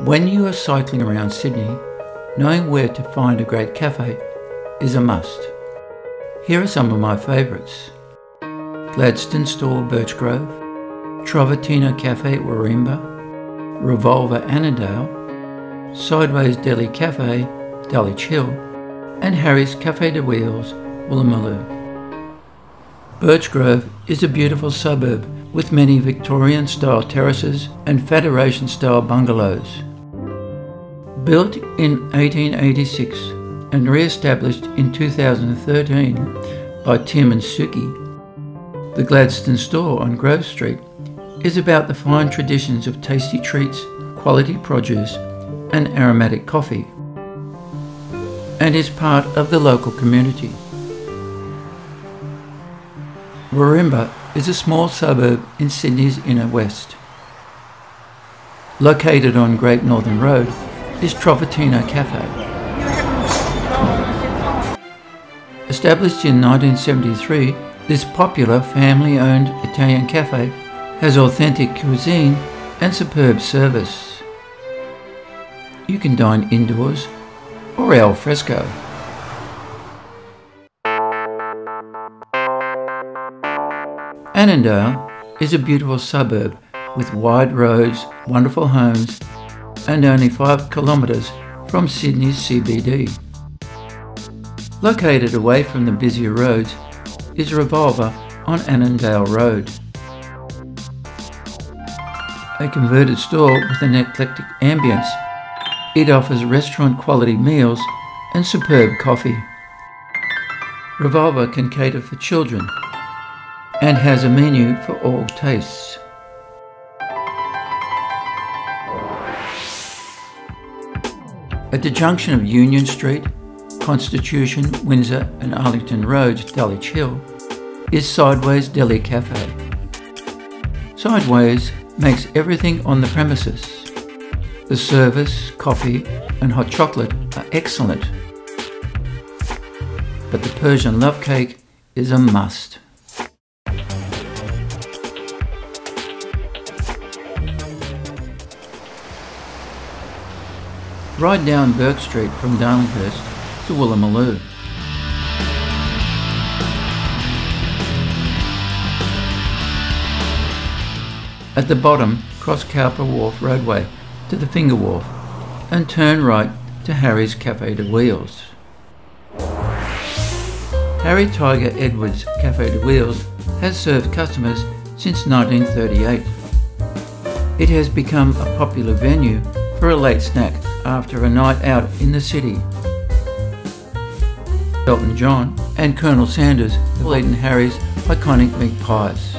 When you are cycling around Sydney, knowing where to find a great cafe is a must. Here are some of my favourites. Gladstone Store, Birchgrove, Trovatino Cafe at Wareemba, Revolver Annandale, Sideways Deli Cafe, Dulwich Hill, and Harry's Cafe de Wheels, Woolloomooloo. Birchgrove is a beautiful suburb with many Victorian-style terraces and Federation-style bungalows. Built in 1886 and re-established in 2013 by Tim and Suki, the Gladstone Store on Grove Street is about the fine traditions of tasty treats, quality produce and aromatic coffee, and is part of the local community. Wareemba is a small suburb in Sydney's inner west. Located on Great Northern Road is Trovatino Cafe. Established in 1973, this popular family-owned Italian cafe has authentic cuisine and superb service. You can dine indoors or al fresco. Annandale is a beautiful suburb with wide roads, wonderful homes, and only 5 kilometres from Sydney's CBD. Located away from the busier roads is Revolver on Annandale Road, a converted store with an eclectic ambience. It offers restaurant quality meals and superb coffee. Revolver can cater for children and has a menu for all tastes. At the junction of Union Street, Constitution, Windsor and Arlington Roads, Dulwich Hill, is Sideways Deli Cafe. Sideways makes everything on the premises. The service, coffee and hot chocolate are excellent, but the Persian love cake is a must. Ride down Bourke Street from Darlinghurst to Woolloomooloo. At the bottom, cross Cowper Wharf roadway to the Finger Wharf and turn right to Harry's Cafe de Wheels. Harry Tiger Edwards Cafe de Wheels has served customers since 1938. It has become a popular venue for a late snack after a night out in the city. Elton John and Colonel Sanders have eaten Harry's iconic meat pies.